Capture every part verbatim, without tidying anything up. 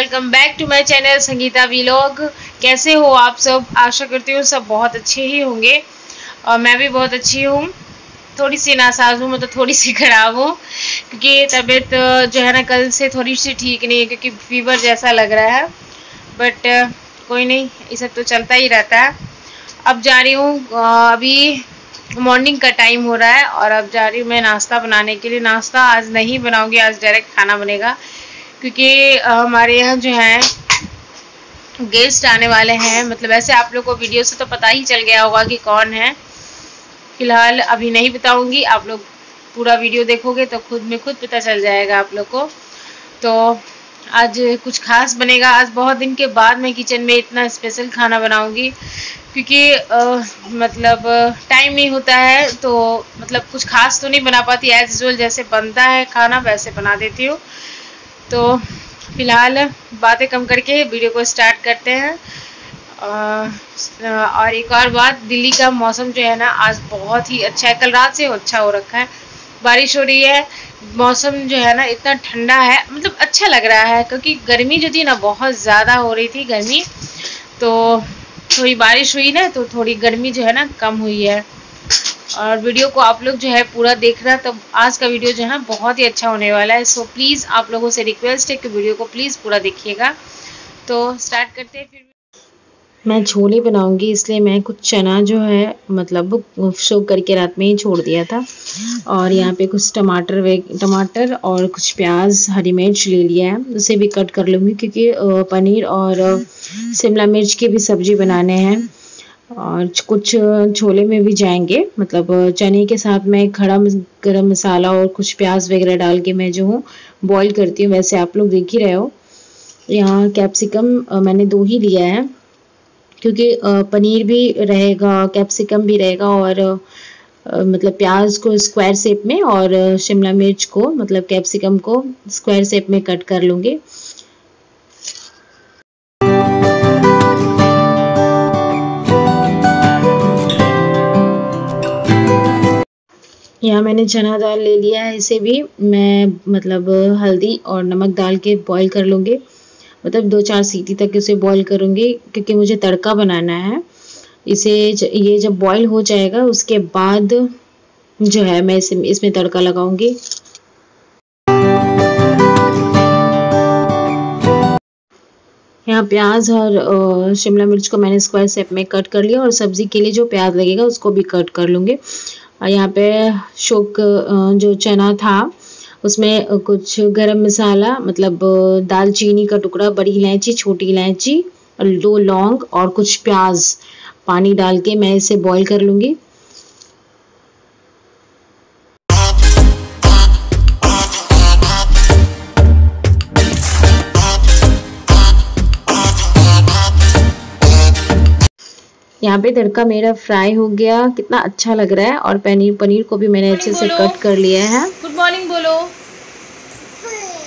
Welcome back to my channel Sangeeta vlog. कैसे हो आप सब? आशा करती हूँ सब बहुत अच्छे ही होंगे और मैं भी बहुत अच्छी हूँ। थोड़ी सी नासाज हूँ, मतलब थोड़ी सी ख़राब हूँ, क्योंकि तबीयत जो है ना कल से थोड़ी सी ठीक नहीं है, क्योंकि फीवर जैसा लग रहा है। बट कोई नहीं, ये सब तो चलता ही रहता है। अब जा रही हूँ, अभी मॉर्निंग का टाइम हो रहा है और अब जा रही हूँ मैं नाश्ता बनाने के लिए। नाश्ता आज नहीं बनाऊँगी, आज डायरेक्ट खाना बनेगा, क्योंकि हमारे यहाँ जो है गेस्ट आने वाले हैं। मतलब ऐसे आप लोग को वीडियो से तो पता ही चल गया होगा कि कौन है। फिलहाल अभी नहीं बताऊंगी, आप लोग पूरा वीडियो देखोगे तो खुद में खुद पता चल जाएगा आप लोग को। तो आज कुछ खास बनेगा। आज बहुत दिन के बाद मैं किचन में इतना स्पेशल खाना बनाऊंगी, क्योंकि आ, मतलब टाइम नहीं होता है, तो मतलब कुछ खास तो नहीं बना पाती। एज यूजुअल जैसे बनता है खाना वैसे बना देती हूँ। तो फिलहाल बातें कम करके वीडियो को स्टार्ट करते हैं। और एक और बात, दिल्ली का मौसम जो है ना आज बहुत ही अच्छा है। कल रात से अच्छा हो रखा है, बारिश हो रही है, मौसम जो है ना इतना ठंडा है, मतलब अच्छा लग रहा है। क्योंकि गर्मी जो थी ना बहुत ज़्यादा हो रही थी गर्मी, तो थोड़ी बारिश हुई ना तो थोड़ी गर्मी जो है ना कम हुई है। और वीडियो को आप लोग जो है पूरा देखना, तब आज का वीडियो जो है बहुत ही अच्छा होने वाला है। सो प्लीज़ आप लोगों से रिक्वेस्ट है कि वीडियो को प्लीज़ पूरा देखिएगा। तो स्टार्ट करते हैं। फिर मैं छोले बनाऊंगी, इसलिए मैं कुछ चना जो है मतलब सोक करके रात में ही छोड़ दिया था। और यहाँ पे कुछ टमाटर वे टमाटर और कुछ प्याज हरी मिर्च ले लिया है, उसे भी कट कर लूँगी, क्योंकि पनीर और शिमला मिर्च की भी सब्जी बनाने हैं। और कुछ छोले में भी जाएंगे, मतलब चने के साथ मैं खड़ा गरम मसाला और कुछ प्याज वगैरह डाल के मैं जो हूँ बॉईल करती हूँ, वैसे आप लोग देख ही रहे हो। यहाँ कैप्सिकम मैंने दो ही लिया है, क्योंकि पनीर भी रहेगा, कैप्सिकम भी रहेगा, और मतलब प्याज को स्क्वायर शेप में और शिमला मिर्च को मतलब कैप्सिकम को स्क्वायर शेप में कट कर लूँगी। यहाँ मैंने चना दाल ले लिया है, इसे भी मैं मतलब हल्दी और नमक डाल के बॉईल कर लूँगी, मतलब दो चार सीटी तक इसे बॉईल करूँगी, क्योंकि मुझे तड़का बनाना है इसे। ये जब बॉईल हो जाएगा उसके बाद जो है मैं इसे इसमें तड़का लगाऊँगी। यहाँ प्याज और शिमला मिर्च को मैंने स्क्वायर शेप में कट कर लिया, और सब्ज़ी के लिए जो प्याज लगेगा उसको भी कट कर लूँगी। और यहाँ पे शोक जो चना था उसमें कुछ गरम मसाला, मतलब दालचीनी का टुकड़ा, बड़ी इलायची, छोटी इलायची, दो लौंग और कुछ प्याज पानी डाल के मैं इसे बॉईल कर लूँगी। यहाँ पे तड़का मेरा फ्राई हो गया, कितना अच्छा लग रहा है। और पनीर पनीर को भी मैंने अच्छे से कट कर लिया है। गुड मॉर्निंग बोलो,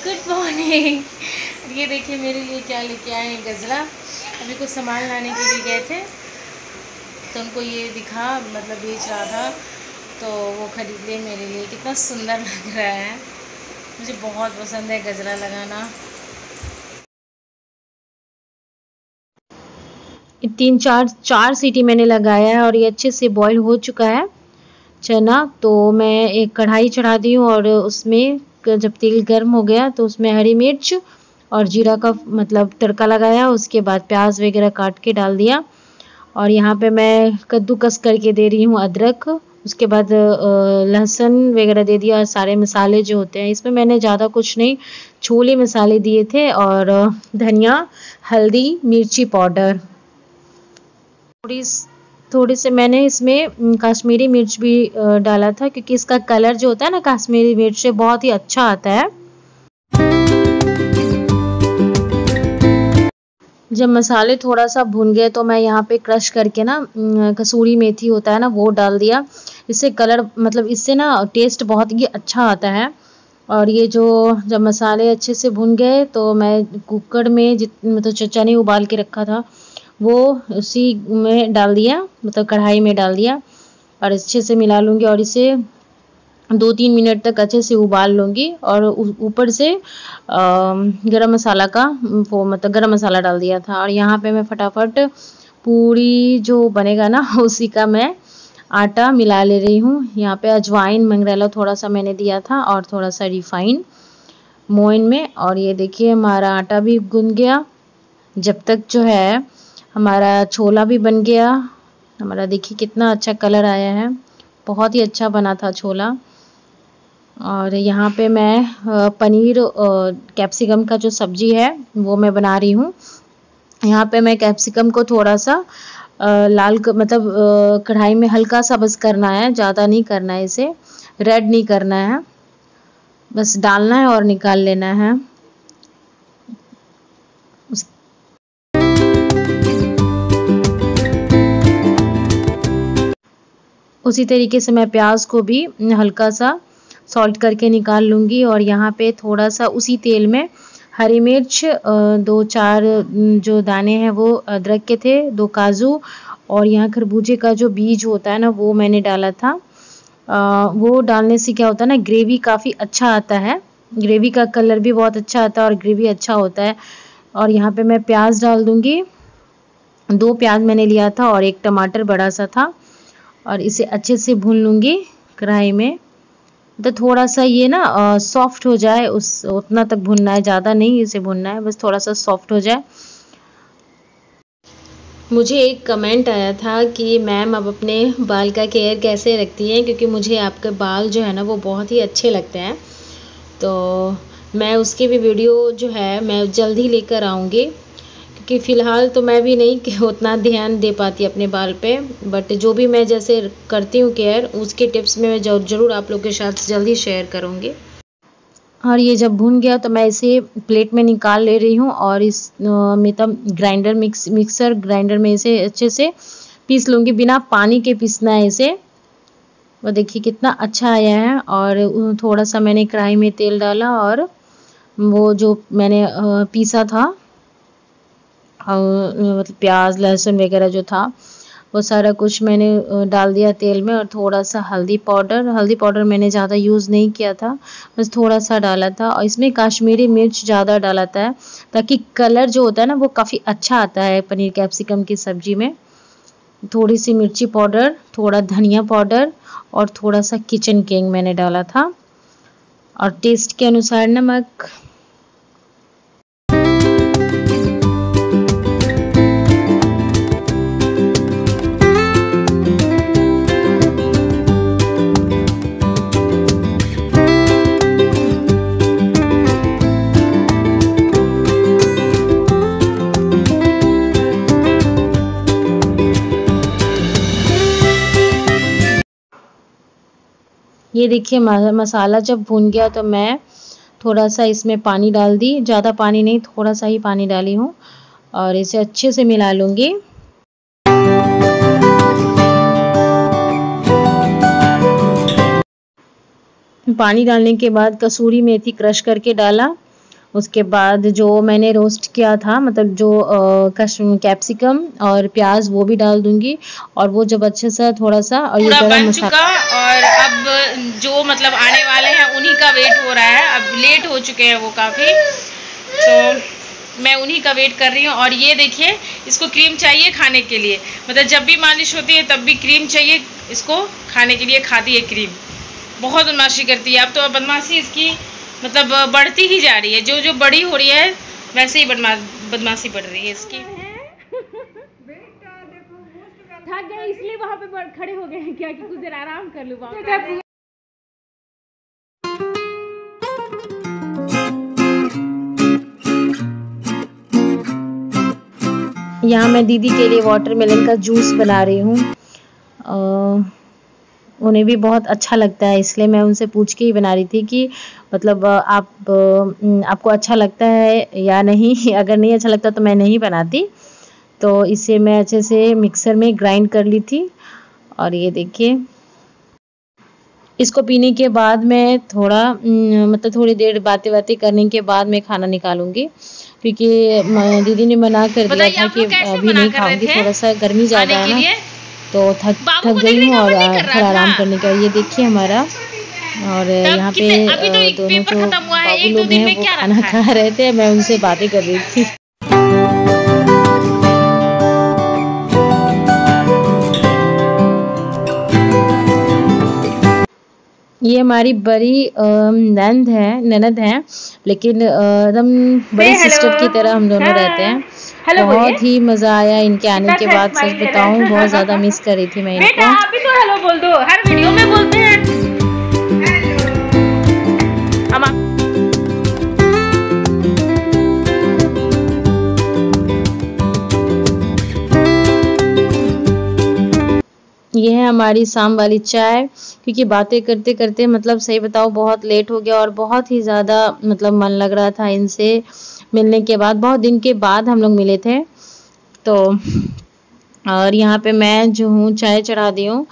गुड मॉर्निंग। ये देखिए मेरे लिए क्या लेके आए हैं गजरा। अभी कुछ सामान लाने के लिए गए थे तो उनको ये दिखा, मतलब बेच रहा था तो वो खरीद ले मेरे लिए। कितना सुंदर लग रहा है, मुझे बहुत पसंद है गजरा लगाना। तीन चार चार सीटी मैंने लगाया है और ये अच्छे से बॉईल हो चुका है चना। तो मैं एक कढ़ाई चढ़ा दी हूँ और उसमें जब तेल गर्म हो गया तो उसमें हरी मिर्च और जीरा का मतलब तड़का लगाया, उसके बाद प्याज वगैरह काट के डाल दिया। और यहाँ पे मैं कद्दूकस करके दे रही हूँ अदरक, उसके बाद लहसुन वगैरह दे दिया, और सारे मसाले जो होते हैं। इसमें मैंने ज़्यादा कुछ नहीं, छोले मसाले दिए थे और धनिया, हल्दी, मिर्ची पाउडर, थोड़ी थोड़ी से मैंने इसमें कश्मीरी मिर्च भी डाला था, क्योंकि इसका कलर जो होता है ना कश्मीरी मिर्च से बहुत ही अच्छा आता है। जब मसाले थोड़ा सा भुन गए तो मैं यहाँ पे क्रश करके ना कसूरी मेथी होता है ना वो डाल दिया, इससे कलर मतलब इससे ना टेस्ट बहुत ही अच्छा आता है। और ये जो जब मसाले अच्छे से भुन गए तो मैं कुकर में जित मतलब चने उबाल के रखा था वो उसी में डाल दिया, मतलब कढ़ाई में डाल दिया और अच्छे से मिला लूँगी। और इसे दो तीन मिनट तक अच्छे से उबाल लूँगी और ऊपर से गरम मसाला का वो मतलब गरम मसाला डाल दिया था। और यहाँ पे मैं फटाफट पूरी जो बनेगा ना उसी का मैं आटा मिला ले रही हूँ। यहाँ पे अजवाइन मंगरेला थोड़ा सा मैंने दिया था और थोड़ा सा रिफाइन मोइन में। और ये देखिए हमारा आटा भी गूंथ गया, जब तक जो है हमारा छोला भी बन गया। हमारा देखिए कितना अच्छा कलर आया है, बहुत ही अच्छा बना था छोला। और यहाँ पे मैं पनीर कैप्सिकम का जो सब्जी है वो मैं बना रही हूँ। यहाँ पे मैं कैप्सिकम को थोड़ा सा लाल मतलब कढ़ाई में हल्का सा बस करना है, ज़्यादा नहीं करना है, इसे रेड नहीं करना है, बस डालना है और निकाल लेना है। उसी तरीके से मैं प्याज को भी हल्का सा सॉल्ट करके निकाल लूँगी। और यहाँ पे थोड़ा सा उसी तेल में हरी मिर्च, दो चार जो दाने हैं वो अदरक के थे, दो काजू और यहाँ खरबूजे का जो बीज होता है ना वो मैंने डाला था। आ, वो डालने से क्या होता है ना, ग्रेवी काफ़ी अच्छा आता है, ग्रेवी का कलर भी बहुत अच्छा आता है और ग्रेवी अच्छा होता है। और यहाँ पे मैं प्याज डाल दूँगी, दो प्याज मैंने लिया था और एक टमाटर बड़ा सा था। और इसे अच्छे से भून लूँगी कढ़ाई में, तो थोड़ा सा ये ना सॉफ्ट हो जाए, उस उतना तक भुनना है, ज़्यादा नहीं इसे भुनना है, बस थोड़ा सा सॉफ्ट हो जाए। मुझे एक कमेंट आया था कि मैम आप अपने बाल का केयर कैसे रखती हैं, क्योंकि मुझे आपके बाल जो है ना वो बहुत ही अच्छे लगते हैं। तो मैं उसकी भी वीडियो जो है मैं जल्द ही लेकर आऊँगी, क्योंकि फ़िलहाल तो मैं भी नहीं उतना ध्यान दे पाती अपने बाल पे, बट जो भी मैं जैसे करती हूँ केयर, उसके टिप्स में मैं ज़रूर आप लोग के साथ जल्दी शेयर करूँगी। और ये जब भून गया तो मैं इसे प्लेट में निकाल ले रही हूँ और इस मतलब ग्राइंडर मिक्स मिक्सर ग्राइंडर में इसे अच्छे से पीस लूँगी, बिना पानी के पीसना है इसे। वो देखिए कितना अच्छा आया है। और थोड़ा सा मैंने कढ़ाई में तेल डाला और वो जो मैंने पीसा था और मतलब प्याज लहसुन वगैरह जो था वो सारा कुछ मैंने डाल दिया तेल में। और थोड़ा सा हल्दी पाउडर, हल्दी पाउडर मैंने ज़्यादा यूज़ नहीं किया था, बस थोड़ा सा डाला था। और इसमें कश्मीरी मिर्च ज़्यादा डाला था ताकि कलर जो होता है ना वो काफ़ी अच्छा आता है पनीर कैप्सिकम की सब्ज़ी में। थोड़ी सी मिर्ची पाउडर, थोड़ा धनिया पाउडर और थोड़ा सा किचन किंग मैंने डाला था और टेस्ट के अनुसार नमक। ये देखिए मसाला जब भून गया तो मैं थोड़ा सा इसमें पानी डाल दी, ज़्यादा पानी नहीं, थोड़ा सा ही पानी डाली हूँ। और इसे अच्छे से मिला लूँगी। पानी डालने के बाद कसूरी मेथी क्रश करके डाला। उसके बाद जो मैंने रोस्ट किया था मतलब जो कैप्सिकम और प्याज वो भी डाल दूंगी। और वो जब अच्छे से थोड़ा सा और ये गरम मसाला, और अब जो मतलब आने वाले हैं उन्हीं का वेट हो रहा है, अब लेट हो चुके हैं वो काफ़ी, तो मैं उन्हीं का वेट कर रही हूँ। और ये देखिए इसको क्रीम चाहिए खाने के लिए, मतलब जब भी मालिश होती है तब भी क्रीम चाहिए इसको खाने के लिए, खाती है क्रीम, बहुत बदमाशी करती है। अब तो बदमाशी इसकी मतलब बढ़ती ही जा रही है, जो जो बड़ी हो रही है वैसे ही बदमा बदमाशी बढ़ रही है इसकी। थक गए इसलिए वहाँ पे खड़े हो गए हैं क्या, कि कुछ देर आराम कर लूँ वहाँ। यहाँ मैं दीदी के लिए वाटरमेलन का जूस बना रही हूँ, उन्हें भी बहुत अच्छा लगता है, इसलिए मैं उनसे पूछ के ही बना रही थी कि मतलब आप आपको अच्छा लगता है या नहीं। अगर नहीं अच्छा लगता तो मैं नहीं बनाती। तो इसे मैं अच्छे से मिक्सर में ग्राइंड कर ली थी। और ये देखिए इसको पीने के बाद मैं थोड़ा मतलब थोड़ी देर बातें बातें करने के बाद मैं खाना निकालूंगी, क्योंकि दीदी ने मना कर दिया था कि अभी नहीं खाऊंगी, थोड़ा सा गर्मी ज़्यादा है ना, तो थक थक गई हूँ और थोड़ा आराम करने का। ये देखिए हमारा और यहाँ पे तो दोनों को बाबू लोग हैं वो खाना खा रहे थे, मैं उनसे बातें कर रही थी। ये हमारी बड़ी ननद है ननद है लेकिन एकदम बड़ी सिस्टर की तरह हम दोनों रहते हैं। बहुत ही मजा आया इनके आने के बाद, सच बताऊं बहुत ज्यादा मिस कर रही थी मैं इनको। आप भी तो हेलो बोल दो, हर वीडियो में बोलते हैं। ये है हमारी शाम वाली चाय, क्योंकि बातें करते करते मतलब सही बताओ बहुत लेट हो गया और बहुत ही ज़्यादा मतलब मन लग रहा था इनसे मिलने के बाद। बहुत दिन के बाद हम लोग मिले थे तो। और यहाँ पे मैं जो हूँ चाय चढ़ा दी हूँ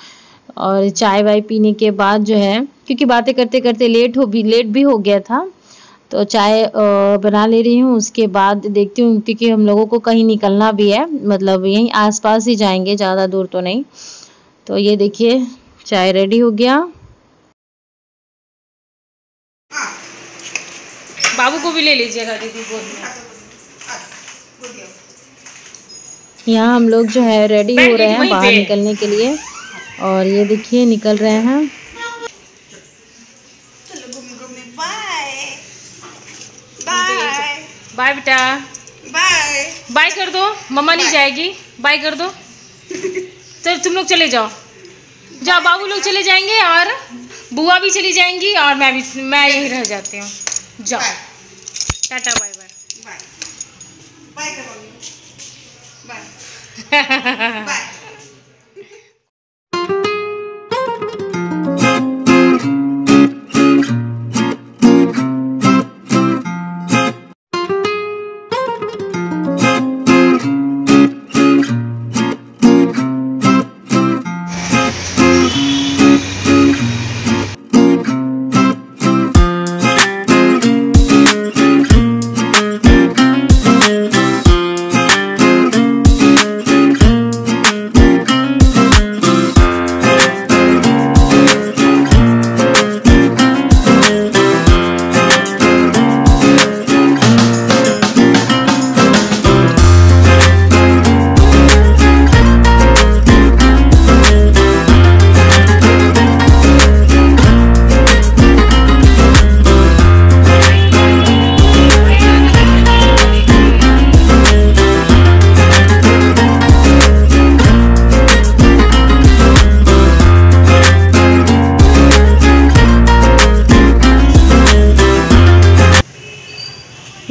और चाय वाय पीने के बाद जो है, क्योंकि बातें करते करते लेट हो भी लेट भी हो गया था तो चाय बना ले रही हूँ। उसके बाद देखती हूँ, क्योंकि हम लोगों को कहीं निकलना भी है, मतलब यहीं आसपास ही जाएंगे, ज़्यादा दूर तो नहीं। तो ये देखिए चाय रेडी हो गया। बाबू को भी ले लीजिएगा दीदी गोद में। यहाँ हम लोग जो है रेडी हो रहे हैं बाहर निकलने के लिए और ये देखिए निकल रहे हैं। बाय बेटा, बाय बाय कर दो, मम्मा नहीं जाएगी, बाय कर दो। तो तुम लोग चले जाओ, जाओ बाबू लोग चले जाएंगे और बुआ भी चली जाएंगी और मैं भी मैं यही रह जाती हूँ। जाओ, Tata bye bye bye bye bye.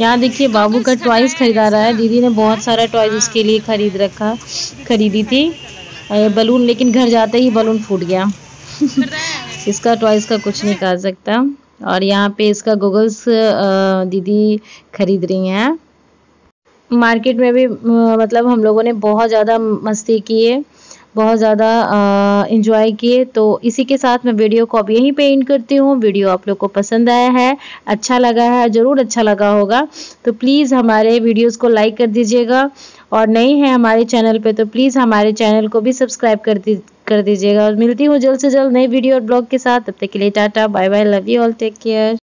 यहाँ देखिए बाबू का टॉयज़ खरीदा रहा है, दीदी ने बहुत सारा टॉयज़ उसके लिए खरीद रखा खरीदी थी। बलून लेकिन घर जाते ही बलून फूट गया इसका टॉयज़ का कुछ नहीं कर सकता। और यहाँ पे इसका गॉगल्स दीदी खरीद रही हैं। मार्केट में भी मतलब हम लोगों ने बहुत ज़्यादा मस्ती की है, बहुत ज़्यादा एंजॉय किए। तो इसी के साथ मैं वीडियो को अब यहीं पे एंड करती हूँ। वीडियो आप लोग को पसंद आया है, अच्छा लगा है, ज़रूर अच्छा लगा होगा तो प्लीज़ हमारे वीडियोस को लाइक कर दीजिएगा और नए हैं हमारे चैनल पे तो प्लीज़ हमारे चैनल को भी सब्सक्राइब कर दी कर दीजिएगा। और मिलती हूँ जल्द से जल्द नई वीडियो और ब्लॉग के साथ, तब तक के लिए Tata bye bye, love you all, take care.